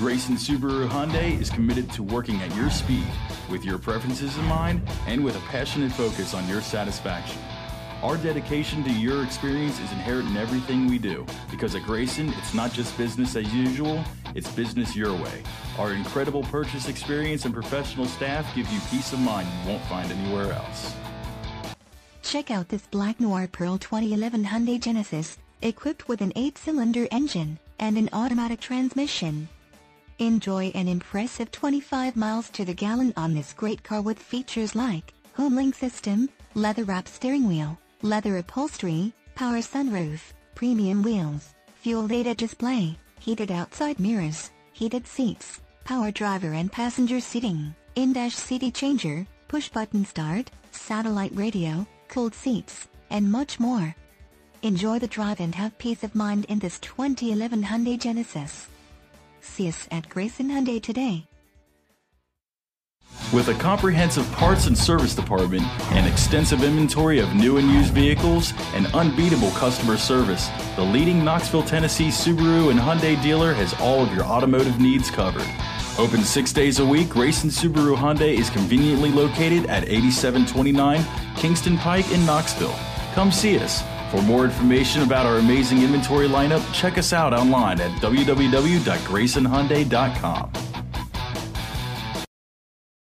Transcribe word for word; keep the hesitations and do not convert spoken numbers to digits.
Grayson Subaru Hyundai is committed to working at your speed, with your preferences in mind, and with a passionate focus on your satisfaction. Our dedication to your experience is inherent in everything we do, because at Grayson, it's not just business as usual, it's business your way. Our incredible purchase experience and professional staff give you peace of mind you won't find anywhere else. Check out this Black Noir Pearl twenty eleven Hyundai Genesis, equipped with an eight-cylinder engine and an automatic transmission. Enjoy an impressive twenty-five miles to the gallon on this great car with features like Homelink system, leather-wrapped steering wheel, leather upholstery, power sunroof, premium wheels, fuel data display, heated outside mirrors, heated seats, power driver and passenger seating, in-dash C D changer, push-button start, satellite radio, cooled seats, and much more. Enjoy the drive and have peace of mind in this twenty eleven Hyundai Genesis. See us at Grayson Hyundai today. With a comprehensive parts and service department, an extensive inventory of new and used vehicles, and unbeatable customer service, the leading Knoxville, Tennessee Subaru and Hyundai dealer has all of your automotive needs covered. Open six days a week, Grayson Subaru Hyundai is conveniently located at eighty-seven twenty-nine Kingston Pike in Knoxville. Come see us. For more information about our amazing inventory lineup, check us out online at w w w dot grayson hyundai dot com.